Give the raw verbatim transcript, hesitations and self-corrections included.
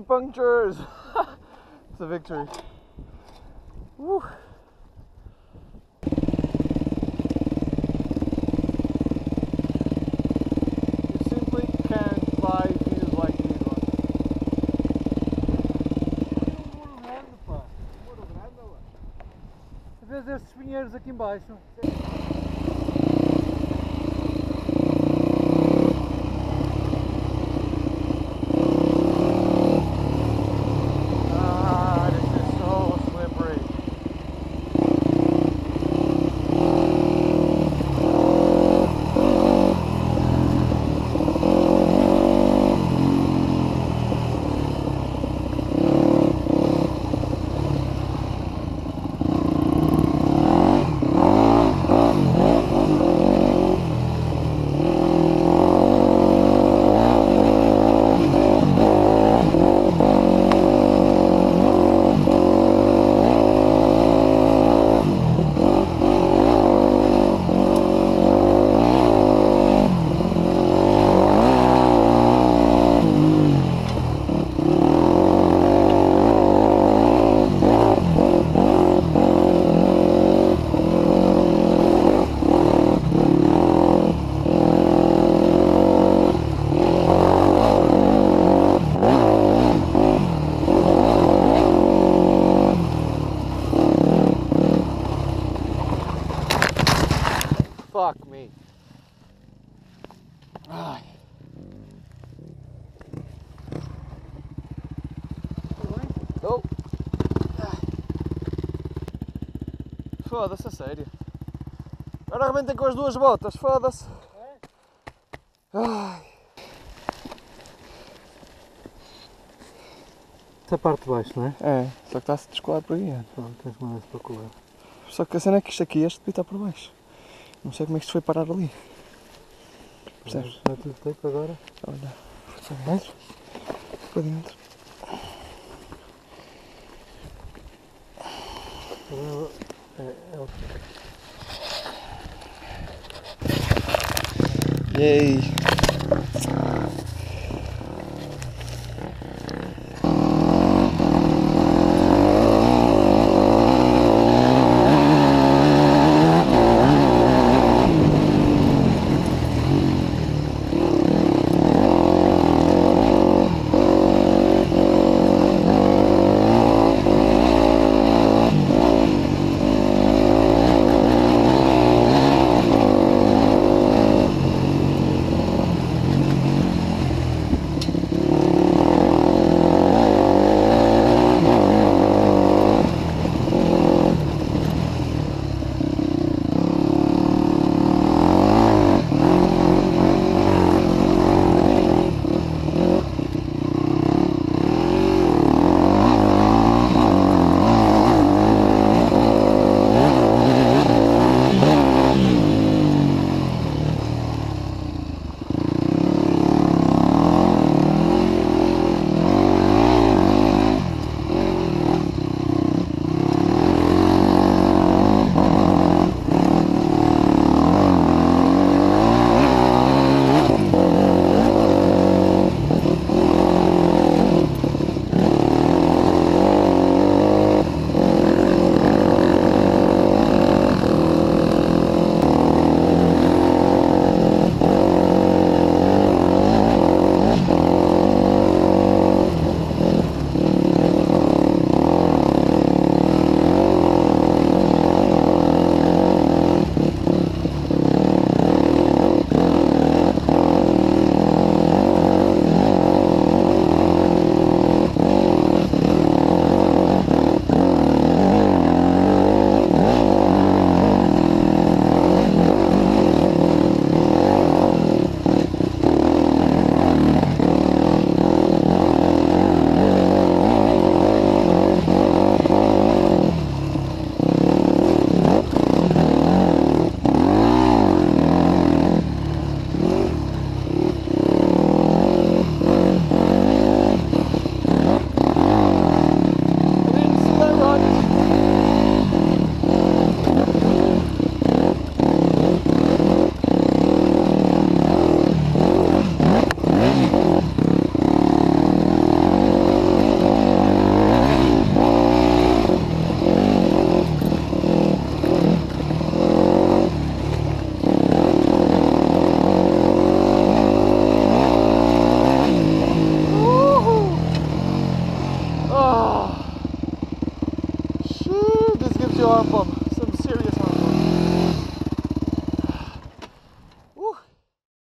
acupunctures. It's a victory. Woo. Esses pinheiros aqui embaixo. Fuck me. Ah. Oh. Ah. Foda-se, a sério. Agora arrementem com as duas botas, foda-se. Ah. Essa parte de baixo, não é? É, só que está-se descolar por aí. Pronto, tens de mandar-se para colar. Só que a cena é que isto aqui, este devia estar por baixo. Não sei como é que isto foi parar ali. Percebes? Não é tudo tempo agora? Olha, foi mais para dentro. É o que? E aí? corpo.